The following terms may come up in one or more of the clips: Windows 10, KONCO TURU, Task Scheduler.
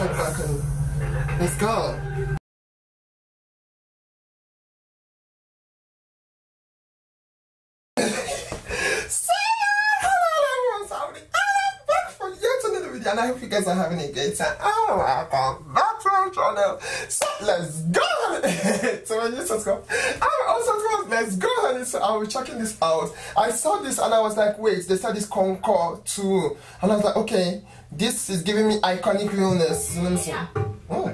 like button. Let's go. So, hello everyone, somebody. I'm back for yet another video, and I hope you guys are having a great time. Oh, welcome back to our channel. So, let's go. So, when you subscribe, I'm also going. Let's go. So I was checking this out. I saw this and I was like, wait, they said this KONCO TURU. And I was like, okay, this is giving me iconic realness. Let me see. Oh. Oh.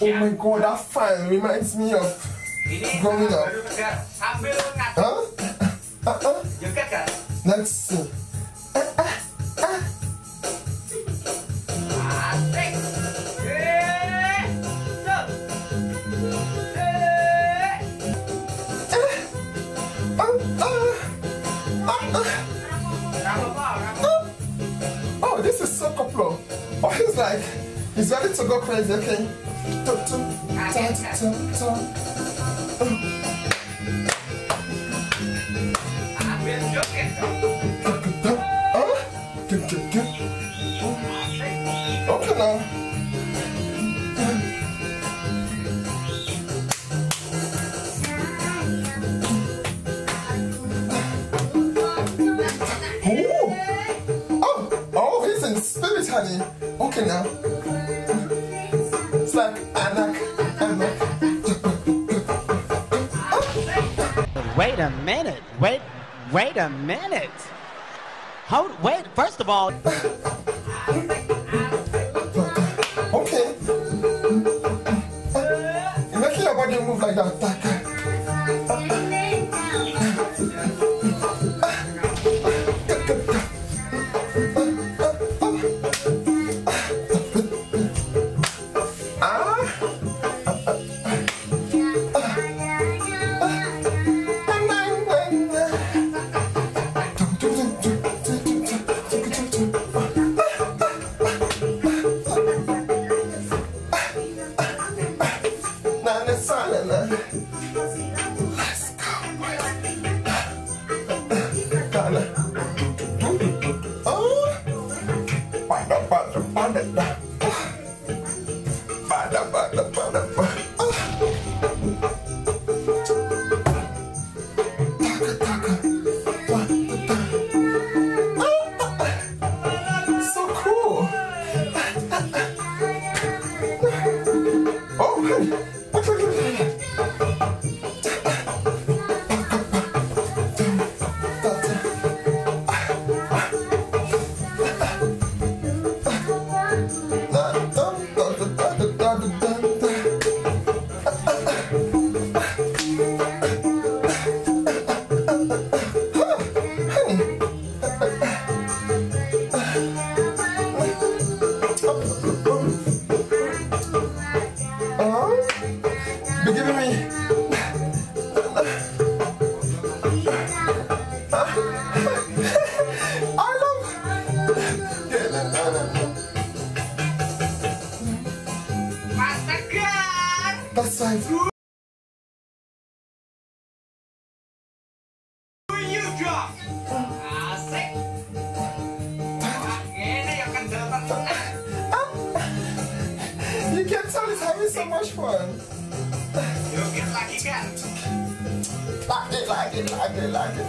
Oh my god, that fan reminds me of growing up. Huh? Let's see. Oh, this is so popular. Oh, he's like, he's ready to go crazy, okay? Okay now. Oh, he's in spirit, honey. Okay now. It's like anak. Wait a minute, wait a minute. Hold, wait, first of all. Okay. You're making your body move like that. That's like you drop. You can tell it's having so much fun. You get lucky again. Like it.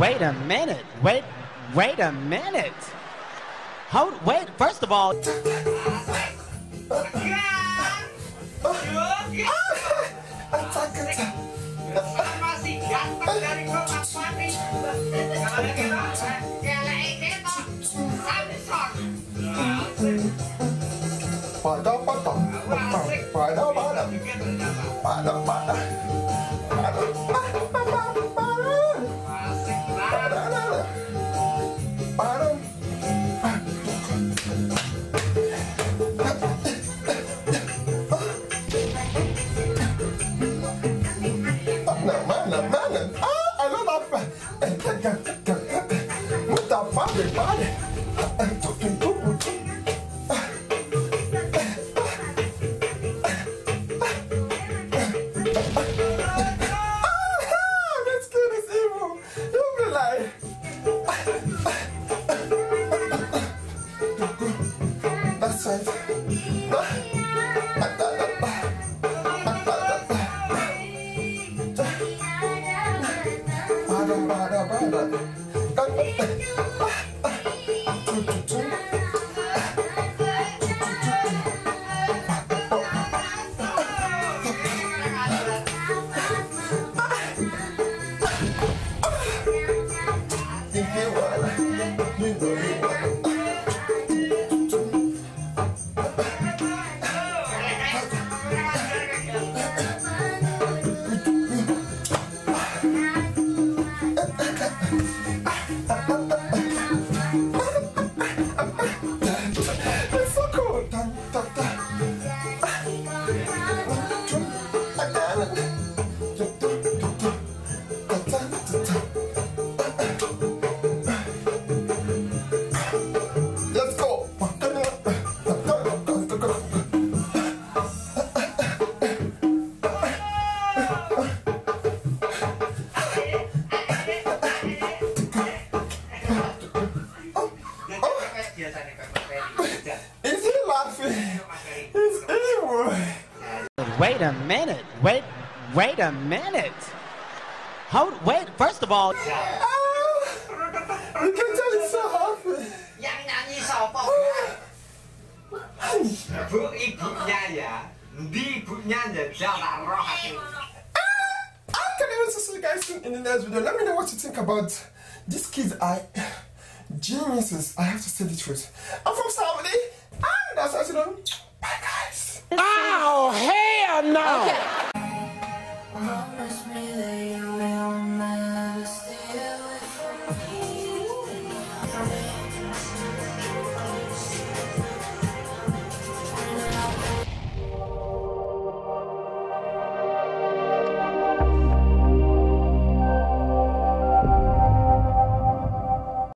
Wait a minute. Wait a minute. How? Wait. First of all. Wait a minute. Wait a minute. How? Wait. First of all. You can tell it's so happy. I'm telling you to see you guys in the next video. Let me know what you think about these kids. Are geniuses. I have to say the truth. I'm from Saudi, and that's how you know. Bye guys. Oh hell no! Okay.